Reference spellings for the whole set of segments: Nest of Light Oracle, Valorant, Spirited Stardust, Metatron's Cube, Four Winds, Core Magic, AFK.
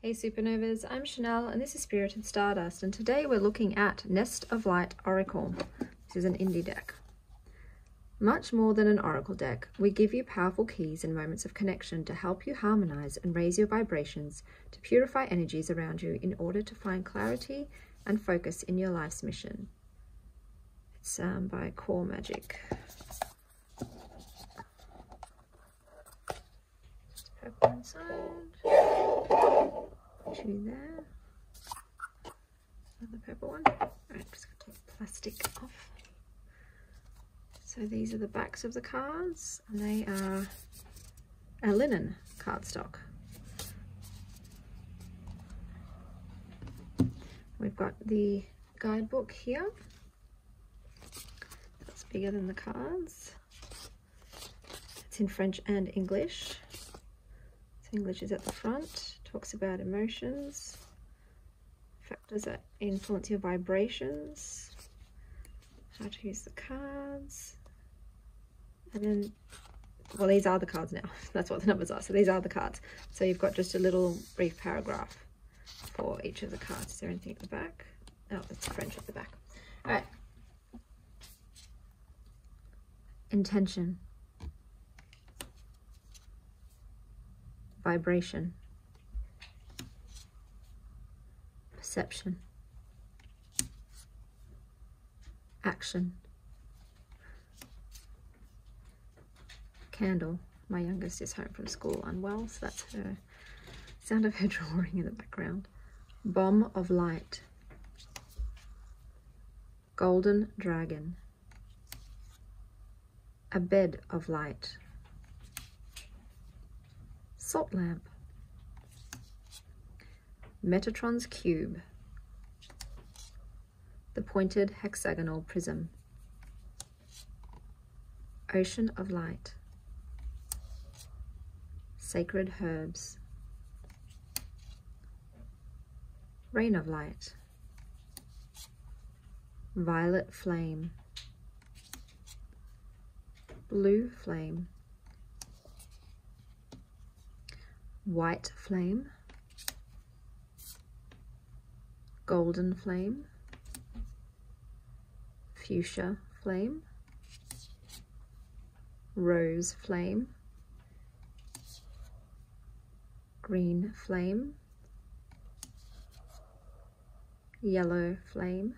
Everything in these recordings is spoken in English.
Hey Supernovas, I'm Chanel and this is Spirited Stardust, and today we're looking at Nest of Light Oracle. This is an indie deck. Much more than an oracle deck, we give you powerful keys and moments of connection to help you harmonize and raise your vibrations, to purify energies around you in order to find clarity and focus in your life's mission. It's by Core Magic. Just purple inside. Two there. Another purple one. Alright, I'm just going to take the plastic off. So these are the backs of the cards, and they are a linen cardstock. We've got the guidebook here. That's bigger than the cards. It's in French and English. So English is at the front. Talks about emotions, factors that influence your vibrations, how to use the cards, and then, well, these are the cards now. That's what the numbers are. So these are the cards. So you've got just a little brief paragraph for each of the cards. Is there anything at the back? Oh, it's French at the back. All right. Intention. Vibration. Perception, action, candle. My youngest is home from school unwell, so that's her sound of her drawing in the background. Bomb of light, golden dragon, a bed of light, salt lamp, Metatron's Cube, the pointed hexagonal prism, ocean of light, sacred herbs, rain of light, violet flame, blue flame, white flame, golden flame, fuchsia flame, rose flame, green flame, yellow flame,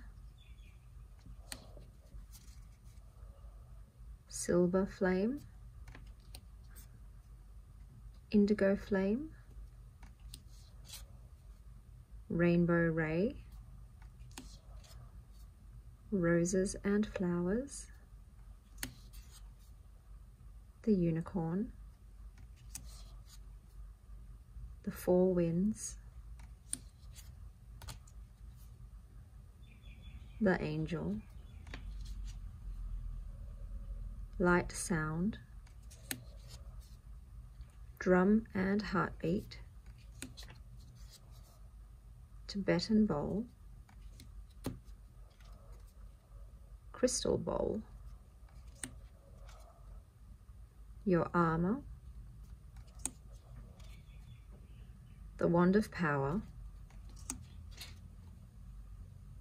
silver flame, indigo flame, rainbow ray, roses and flowers, the unicorn, the four winds, the angel, light sound, drum and heartbeat, Tibetan bowl, crystal bowl, your armor, the wand of power,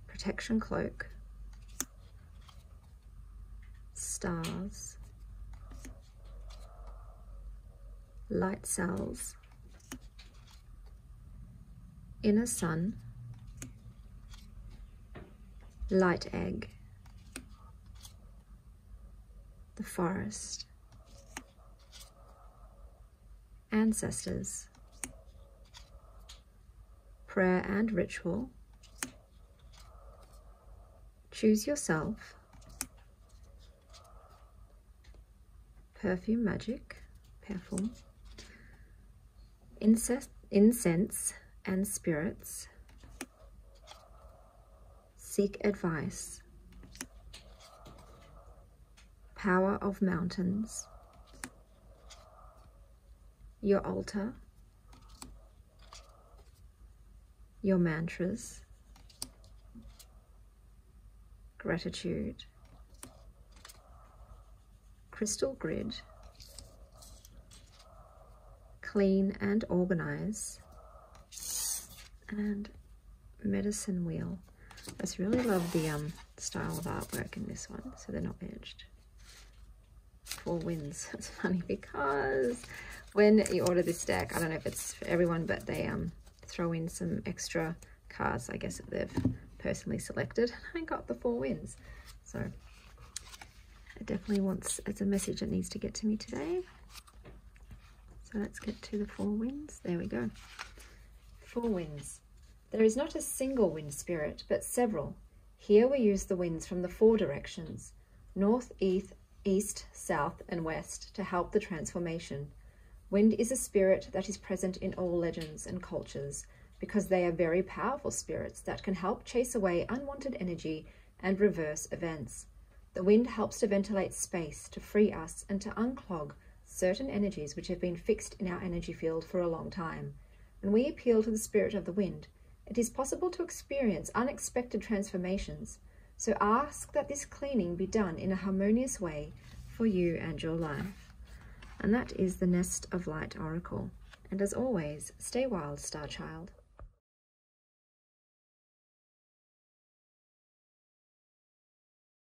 protection cloak, stars, light cells, inner sun, light egg, the forest, ancestors, prayer and ritual, choose yourself, perfume magic, perfume, incense, and spirits, seek advice, power of mountains, your altar, your mantras, gratitude, crystal grid, clean and organize, and Medicine Wheel. I just really love the style of artwork in this one, so they're not edged. Four Winds. It's funny because when you order this deck, I don't know if it's for everyone, but they throw in some extra cards, I guess, that they've personally selected. I got the Four Winds, so it definitely wants, it's a message that needs to get to me today. So let's get to the Four Winds. There we go. Four Winds. There is not a single wind spirit, but several. Here we use the winds from the four directions, north, east, south, and west, to help the transformation. Wind is a spirit that is present in all legends and cultures, because they are very powerful spirits that can help chase away unwanted energy and reverse events. The wind helps to ventilate space, to free us, and to unclog certain energies which have been fixed in our energy field for a long time. When we appeal to the spirit of the wind, it is possible to experience unexpected transformations, so ask that this cleaning be done in a harmonious way for you and your life. And that is the Nest of Light Oracle. And as always, stay wild, Star Child.